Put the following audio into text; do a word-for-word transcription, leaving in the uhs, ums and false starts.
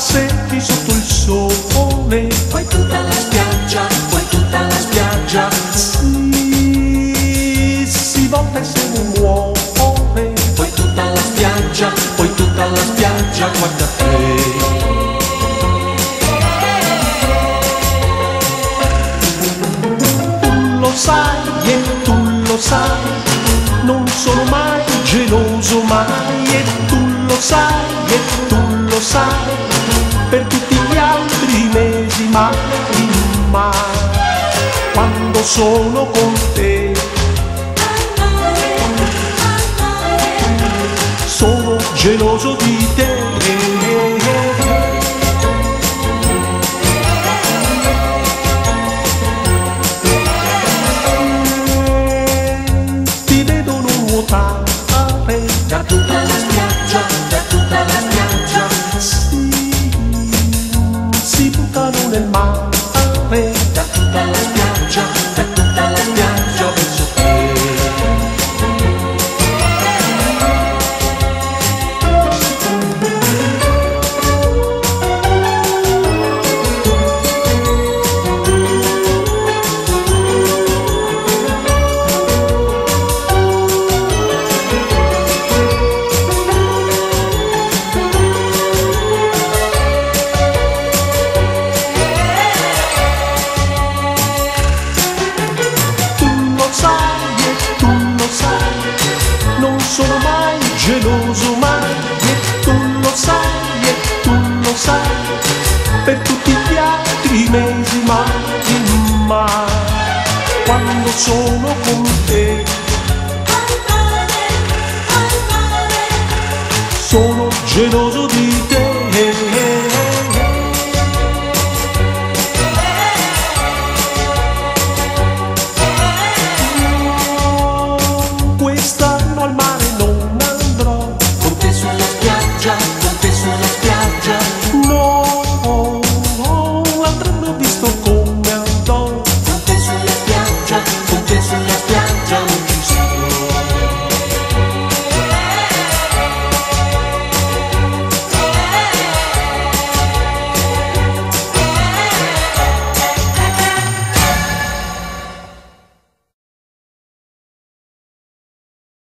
passetti sotto il sole, poi tutta la spiaggia, poi tutta la spiaggia si, si volta e se ne muore, poi tutta la spiaggia, poi tutta la spiaggia guarda te. Sai e tu lo sai, non sono mai geloso mai, e tu lo sai e tu lo sai, per tutti gli altri mesi mai, mai, quando sono con te, sono geloso di te. Da tutta la spiaggia, da tutta la spiaggia si, si buttano nel mare, da tutta la spiaggia, da tutta la spiaggia verso te. Geloso mai, e tu lo sai, e tu lo sai, per tutti gli altri mesi mai, mai, quando sono con te, sono geloso di te. Quest'anno al mare non andrò, con te sulla spiaggia, con te sulla spiaggia, no, no, l'altro anno ho visto come andò, con te sulla spiaggia, con te sulla spiaggia.